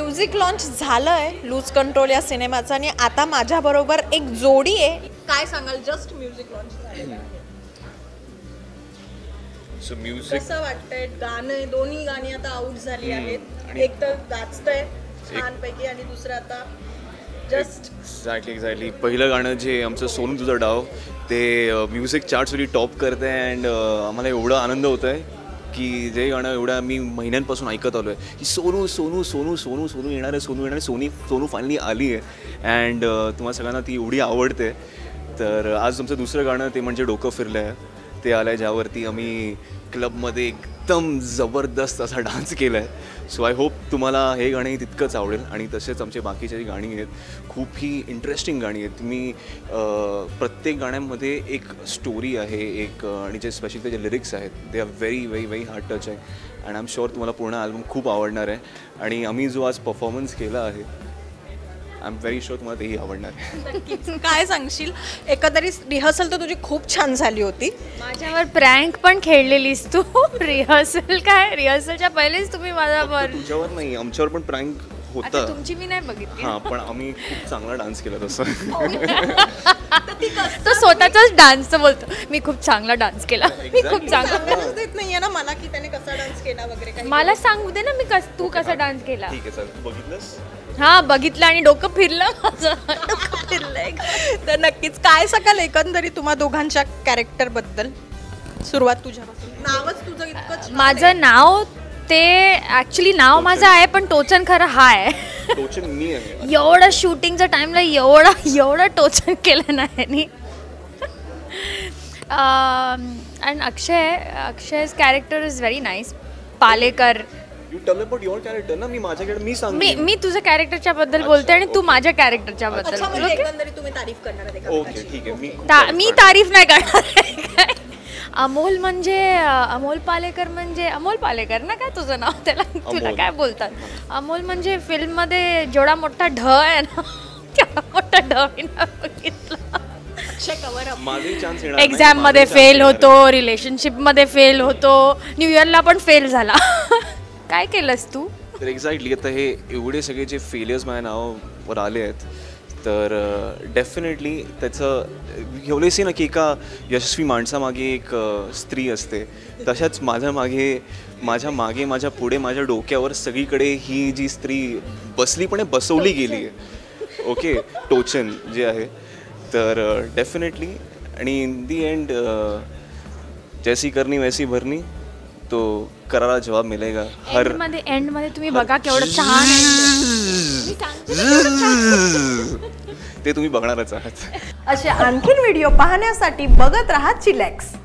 Music launch झालंय loose control या सिनेमाचं आणि आता माझ्याबरोबर एक जोडी आहे. काय सांगाल जस्ट म्यूजिक लॉन्च झालंय सो म्यूजिक कसं वाटतंय? गाणे दोन्ही गाणी आता आउट झाली आहेत. एक तर गाजतंय छानपैकी आणि दुसरं आता जस्ट एक्झॅक्टली पहिलं गाणं जे आमचं सोनू तुझा डाव ते म्युझिक चार्ट्सवरी टॉप करते अँड आम्हाला एवढा आनंद होत आहे की जे गाणं एवढं मी महिन्यांपासून ऐकत आलो आहे की सोनू सोनू सोनू सोनू सोनू येणार आहे सोनू येणार आहे सोनी सोनू फायनली आली आहे अँड तुम्हाला सगळ्यांना ती एवढी आवडते. तर आज तुमचं दुसरं गाणं ते म्हणजे डोकं फिरलं आहे ते आलं आहे ज्यावरती आम्ही क्लबमध्ये एकदम जबरदस्त असा डान्स केला आहे. सो आय होप तुम्हाला हे गाणंही तितकंच आवडेल आणि तसेच आमचे बाकीचे जी गाणी आहेत खूप ही इंटरेस्टिंग गाणी आहेत. तुम्ही प्रत्येक गाण्यामध्ये एक स्टोरी आहे एक आणि जे स्पेशली त्याचे लिरिक्स आहेत ते are very very very hard touch आहे अँड आय एम शुअर तुम्हाला पूर्ण अल्बम खूप आवडणार आहे आणि आम्ही जो आज परफॉर्मन्स केला आहे आय एम व्हेरी शुअर तुम्हाला तेही आवडणार आहे. काय सांगशील एकंदरीत? रिहर्सल तर तुझी खूप छान झाली होती. माझ्यावर प्रँक पण खेळलेलीस तू. रिहर्सल काय रिहर्सलच्या पहिलेच तुम्ही माझ्यावर तुझ्यावर नाही आमच्यावर पण प्रँक होता. तुमची मी नाही बघितली हां पण आम्ही खूप चांगला डान्स केला तसं तो स्वतःचाच डान्स बोलतो मी खूप चांगला डान्स केला मी खूप चांगला देत नाही आहे ना मला की त्याने कसा डान्स केला वगैरे काही मला सांगू दे ना मी तू कसा डान्स केला. ठीक आहे चल तू बघितलंस हां बघितलं आणि डोकं फिरलं डोकं फिरलंय. तर नक्कीच काय सकाल एकंदरीत तुम्हा दोघांच्या कॅरेक्टरबद्दल सुरुवात तुझ्यापासून नावच तुझं इतकंच. माझं नाव ते ॲक्च्युली नाव माझं आहे पण टोचन खरं हा आहे. टोचन मी आहे एवढं शूटिंगच्या टाईमला एवढं टोचन केलं नाही. And Akshay's character is very nice. Palekar you tell about your character ना मी माझ्याकडे मी सांगते मी तुझ्या कॅरेक्टरच्या बद्दल बोलते आणि तू माझ्या कॅरेक्टरच्या बद्दल बोलते. एकंदरीत तुम्ही तारीफ करणार आहे का? ओके ठीक आहे मी तारीफ नाही करणार. अमोल म्हणजे अमोल पालेकर म्हणजे अमोल पालेकर ना काय तुझं नाव त्याला तुला काय बोलतात अमोल म्हणजे फिल्ममध्ये जेवढा मोठा ढ आहे ना तेवढा मोठा ढ मी ना बघितला. एक्झाममध्ये फेल होतो रिलेशनशिपमध्ये फेल होतो न्यू इयरला पण फेल झाला. काय केलंस तू? तर एक्झॅक्टली आता हे एवढे सगळे जे फेलियर्स माझ्या नावावर आले आहेत तर डेफिनेटली त्याचं एवढेच ना की एका यशस्वी माणसामागे एक स्त्री असते तशाच माझ्या मागे माझ्या पुढे माझ्या डोक्यावर सगळीकडे ही जी स्त्री बसलीपणे बसवली गेली आहे ओके टोचन जे आहे. तर डेफिनेटली आणि इन दी एंड जैसी करनी वैसी भरनी तो करारा जवाब मिलेगा. हर एंडमध्ये तुम्ही बघा केवढं छान ते तुम्ही बघणारच आहात. असे आणखीन व्हिडिओ पाहण्यासाठी बघत राहा चिलॅक्स.